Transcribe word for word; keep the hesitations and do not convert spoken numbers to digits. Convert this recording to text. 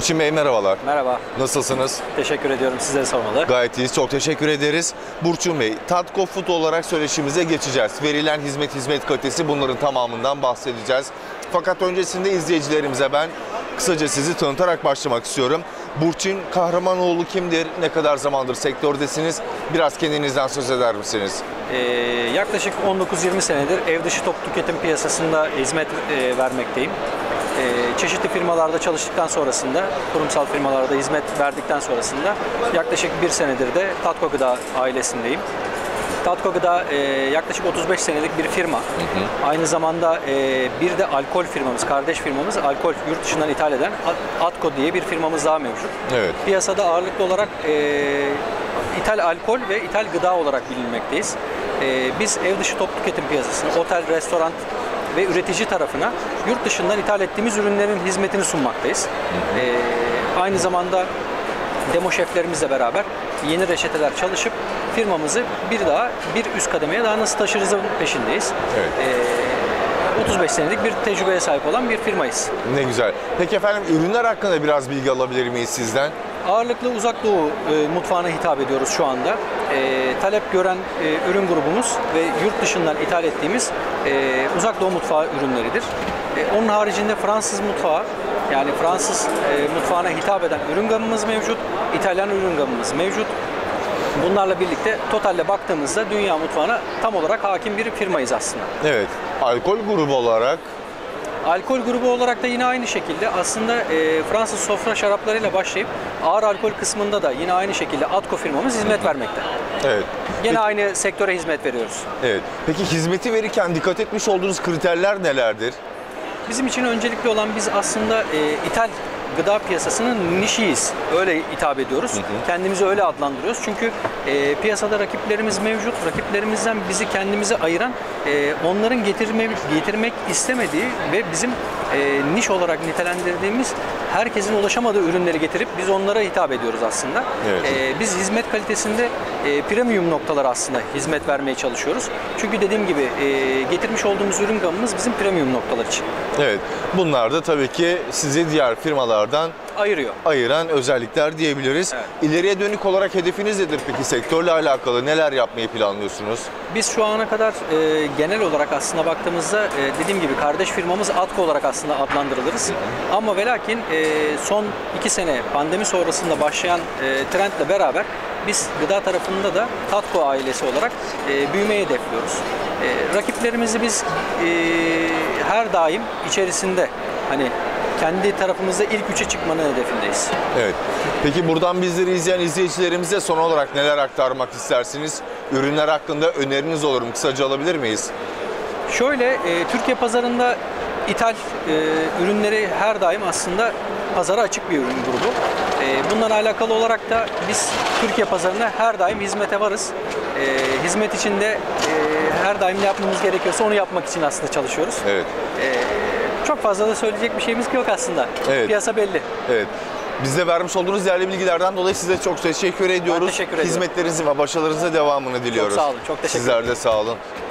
Burçin Bey merhabalar. Merhaba. Nasılsınız? Teşekkür ediyorum. Sizlere sormalı. Gayet iyiyiz. Çok teşekkür ederiz. Burçin Bey, TADCO Food olarak söyleşimize geçeceğiz. Verilen hizmet, hizmet kalitesi, bunların tamamından bahsedeceğiz. Fakat öncesinde izleyicilerimize ben kısaca sizi tanıtarak başlamak istiyorum. Burçin Kahramanoğlu kimdir? Ne kadar zamandır sektördesiniz? Biraz kendinizden söz eder misiniz? Ee, yaklaşık on dokuz yirmi senedir ev dışı toplu tüketim piyasasında hizmet e, vermekteyim. Çeşitli firmalarda çalıştıktan sonrasında, kurumsal firmalarda hizmet verdikten sonrasında yaklaşık bir senedir de TADCO Gıda ailesindeyim. TADCO Gıda yaklaşık otuz beş senelik bir firma. Hı hı. Aynı zamanda bir de alkol firmamız, kardeş firmamız, alkol yurt dışından ithal eden Atko diye bir firmamız daha mevcut. Evet. Piyasada ağırlıklı olarak ithal alkol ve ithal gıda olarak bilinmekteyiz. Biz ev dışı toplu tüketim piyasasını, otel, restoran ve üretici tarafına yurt dışından ithal ettiğimiz ürünlerin hizmetini sunmaktayız. Hı hı. Ee, aynı zamanda demo şeflerimizle beraber yeni reçeteler çalışıp firmamızı bir daha bir üst kademeye daha nasıl taşırızın peşindeyiz. Evet. Ee, otuz beş senelik bir tecrübeye sahip olan bir firmayız. Ne güzel. Peki efendim, ürünler hakkında biraz bilgi alabilir miyiz sizden? Ağırlıklı Uzak Doğu e, mutfağına hitap ediyoruz şu anda. E, talep gören e, ürün grubumuz ve yurt dışından ithal ettiğimiz e, Uzak Doğu mutfağı ürünleridir. E, onun haricinde Fransız mutfağı, yani Fransız e, mutfağına hitap eden ürün gamımız mevcut. İtalyan ürün gamımız mevcut. Bunlarla birlikte totalle baktığımızda dünya mutfağına tam olarak hakim bir firmayız aslında. Evet. Alkol grubu olarak... Alkol grubu olarak da yine aynı şekilde aslında e, Fransız sofra şaraplarıyla başlayıp ağır alkol kısmında da yine aynı şekilde Atko firmamız hizmet vermekte. Evet. Yine peki, aynı sektöre hizmet veriyoruz. Evet. Peki hizmeti verirken dikkat etmiş olduğunuz kriterler nelerdir? Bizim için öncelikli olan, biz aslında e, ithal gıda piyasasının nişiyiz. Öyle hitap ediyoruz. Hı hı. Kendimizi öyle adlandırıyoruz. Çünkü e, piyasada rakiplerimiz mevcut. Rakiplerimizden bizi kendimize ayıran e, onların getirme, getirmek istemediği ve bizim e, niş olarak nitelendirdiğimiz herkesin ulaşamadığı ürünleri getirip biz onlara hitap ediyoruz aslında. Evet. E, biz hizmet kalitesinde e, premium noktalara aslında hizmet vermeye çalışıyoruz. Çünkü dediğim gibi e, getirmiş olduğumuz ürün gamımız bizim premium noktalar için. Evet. Bunlar da tabii ki sizi diğer firmalar ayırıyor. Ayıran özellikler diyebiliriz. Evet. İleriye dönük olarak hedefiniz nedir peki? Sektörle alakalı neler yapmayı planlıyorsunuz? Biz şu ana kadar e, genel olarak aslında baktığımızda e, dediğim gibi kardeş firmamız Atko olarak aslında adlandırılırız. Evet. Ama ve lakin e, son iki sene pandemi sonrasında başlayan e, trendle beraber biz gıda tarafında da TADCO ailesi olarak e, büyümeyi hedefliyoruz. E, rakiplerimizi biz e, her daim içerisinde, hani kendi tarafımızda ilk üçe çıkmanın hedefindeyiz. Evet. Peki buradan bizleri izleyen izleyicilerimize son olarak neler aktarmak istersiniz? Ürünler hakkında öneriniz olur mu? Kısaca alabilir miyiz? Şöyle, e, Türkiye pazarında ithal e, ürünleri her daim aslında pazara açık bir ürün grubu. E, bundan alakalı olarak da biz Türkiye pazarına her daim hizmete varız. E, hizmet içinde e, her daim ne yapmamız gerekiyorsa onu yapmak için aslında çalışıyoruz. Evet. E, Çok fazla da söyleyecek bir şeyimiz yok aslında. Evet. Piyasa belli. Evet. Bize vermiş olduğunuz değerli bilgilerden dolayı size çok teşekkür ediyoruz. Ben teşekkür ediyorum. Hizmetlerinizin ve başarılarınızın devamını diliyoruz. Çok sağ olun. Çok teşekkür ederim. Sizler de sağ olun.